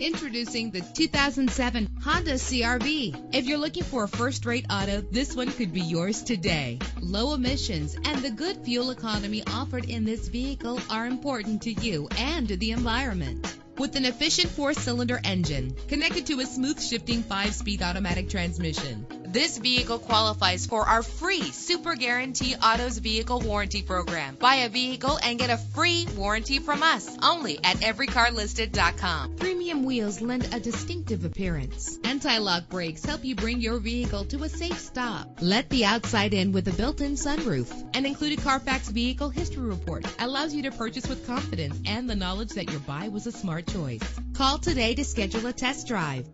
Introducing the 2007 Honda CR-V. If you're looking for a first-rate auto, this one could be yours today. Low emissions and the good fuel economy offered in this vehicle are important to you and the environment. With an efficient 4-cylinder engine connected to a smooth shifting 5-speed automatic transmission, this vehicle qualifies for our free Super Guarantee Autos Vehicle Warranty Program. Buy a vehicle and get a free warranty from us only at EveryCarListed.com. Premium wheels lend a distinctive appearance. Anti-lock brakes help you bring your vehicle to a safe stop. Let the outside in with a built-in sunroof. An included Carfax Vehicle History Report allows you to purchase with confidence and the knowledge that your buy was a smart choice. Call today to schedule a test drive.